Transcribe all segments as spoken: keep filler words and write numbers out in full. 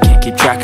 can't keep track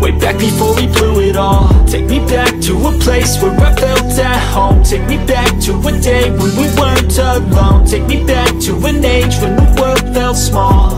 way back before we blew it all. Take me back to a place where I felt at home. Take me back to a day when we weren't alone. Take me back to an age when the world felt small,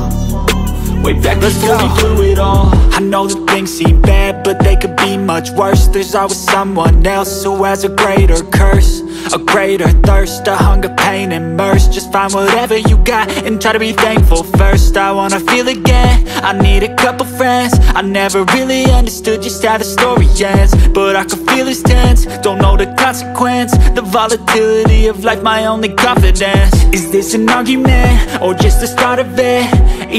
way back before we blew it all. I know that things seem bad, but they could be much worse. There's always someone else who has a greater curse, a greater thirst, a hunger, pain, and mercy. Just find whatever you got and try to be thankful first. I wanna feel again, I need a couple friends. I never really understood just how the story ends, but I could feel it's tense, don't know the consequence. The volatility of life, my only confidence. Is this an argument, or just the start of it?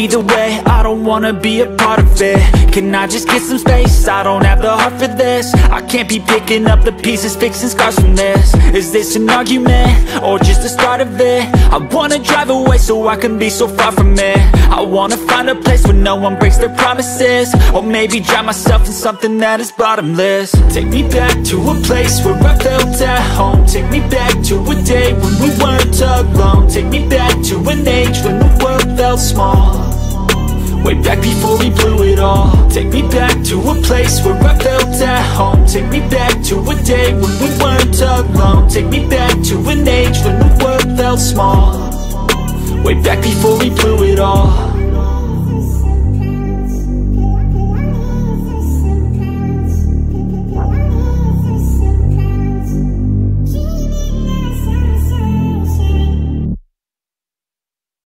Either way, I don't wanna be a part of it. Can I just get some space? I don't have the heart for this. I can't be picking up the pieces, fixing scars from this. Is this an argument, or just the start of it? I wanna drive away so I can be so far from it. I wanna find a place where no one breaks their promises, or maybe drown myself in something that is bottomless. Take me back to a place where I felt at home. Take me back to a day when we weren't alone. Take me back to an age when the world felt small, way back before we blew it all. Take me back to a place where I felt at home. Take me back to a day when we weren't alone. Take me back to an age when the world felt small, way back before we blew it all.